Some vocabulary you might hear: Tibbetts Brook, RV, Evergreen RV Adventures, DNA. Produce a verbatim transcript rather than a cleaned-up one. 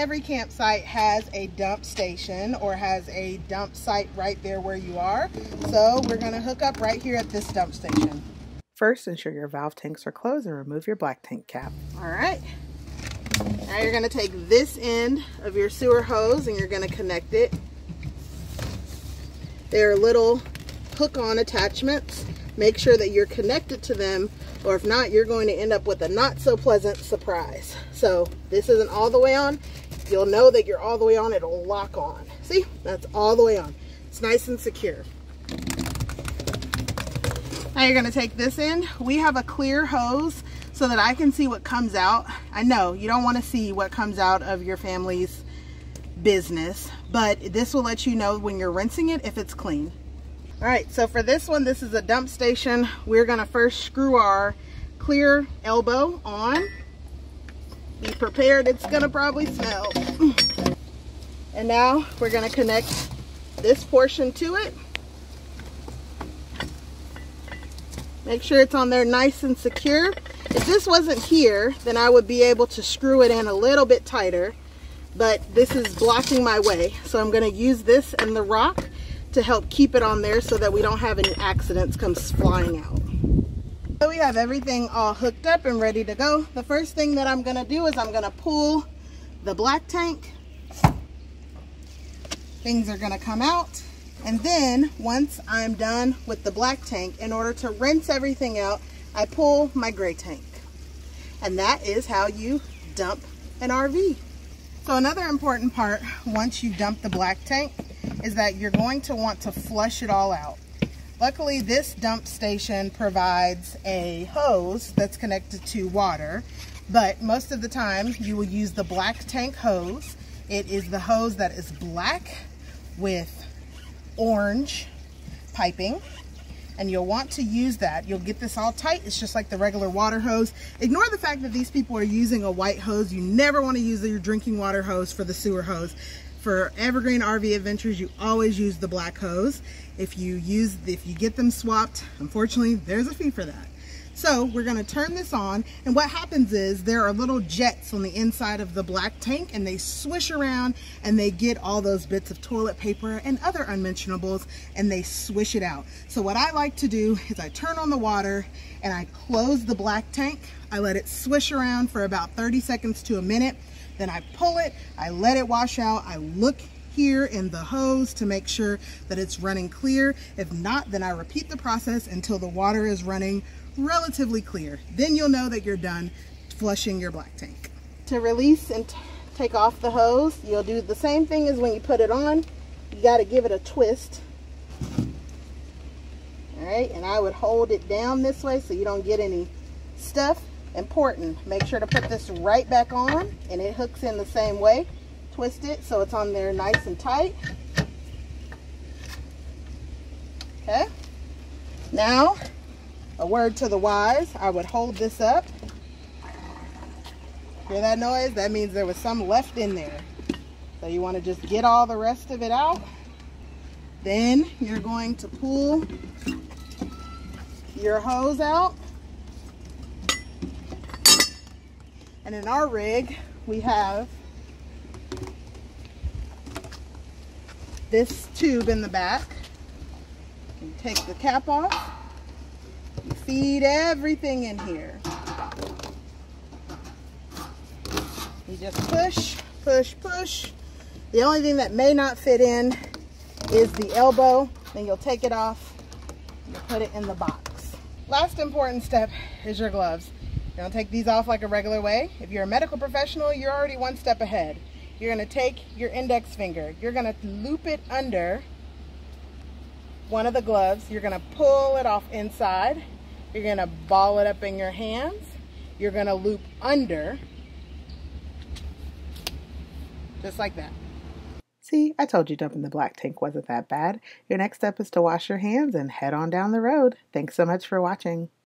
every campsite has a dump station or has a dump site right there where you are. So we're going to hook up right here at this dump station. First, ensure your valve tanks are closed and remove your black tank cap. All right. Now you're going to take this end of your sewer hose and you're going to connect it. They're little hook-on attachments. Make sure that you're connected to them, or if not, you're going to end up with a not so pleasant surprise. So this isn't all the way on. You'll know that you're all the way on, it'll lock on. See, that's all the way on. It's nice and secure. Now you're gonna take this end. We have a clear hose so that I can see what comes out. I know you don't wanna see what comes out of your family's business, but this will let you know when you're rinsing it if it's clean. All right, so for this one, this is a dump station. We're gonna first screw our clear elbow on. Be prepared, it's gonna probably smell. And now we're gonna connect this portion to it. Make sure it's on there nice and secure. If this wasn't here, then I would be able to screw it in a little bit tighter, but this is blocking my way. So I'm gonna use this and the rock to help keep it on there so that we don't have any accidents come flying out. So we have everything all hooked up and ready to go. The first thing that I'm gonna do is I'm gonna pull the black tank. Things are gonna come out. And then once I'm done with the black tank, in order to rinse everything out, I pull my gray tank. And that is how you dump an R V. So another important part, once you dump the black tank, is that you're going to want to flush it all out. Luckily, this dump station provides a hose that's connected to water, but most of the time you will use the black tank hose. It is the hose that is black with orange piping, and you'll want to use that. You'll get this all tight. It's just like the regular water hose. Ignore the fact that these people are using a white hose. You never want to use your drinking water hose for the sewer hose. For Evergreen R V Adventures, you always use the black hose. If you use, if you get them swapped, unfortunately, there's a fee for that. So we're gonna turn this on, and what happens is there are little jets on the inside of the black tank, and they swish around, and they get all those bits of toilet paper and other unmentionables, and they swish it out. So what I like to do is I turn on the water, and I close the black tank. I let it swish around for about thirty seconds to a minute. Then I pull it, I let it wash out, I look here in the hose to make sure that it's running clear. If not, then I repeat the process until the water is running relatively clear. Then you'll know that you're done flushing your black tank. To release and take off the hose, you'll do the same thing as when you put it on. You gotta give it a twist. All right, and I would hold it down this way so you don't get any stuff. Important, make sure to put this right back on, and it hooks in the same way. Twist it so it's on there nice and tight. Okay, now a word to the wise. I would hold this up. Hear that noise? That means there was some left in there, so you want to just get all the rest of it out. Then you're going to pull your hose out. And in our rig, we have this tube in the back. You take the cap off, you feed everything in here. You just push, push, push. The only thing that may not fit in is the elbow. Then you'll take it off and put it in the box. Last important step is your gloves. Don't take these off like a regular way. If you're a medical professional, you're already one step ahead. You're gonna take your index finger. You're gonna loop it under one of the gloves. You're gonna pull it off inside. You're gonna ball it up in your hands. You're gonna loop under, just like that. See, I told you dumping the black tank wasn't that bad. Your next step is to wash your hands and head on down the road. Thanks so much for watching.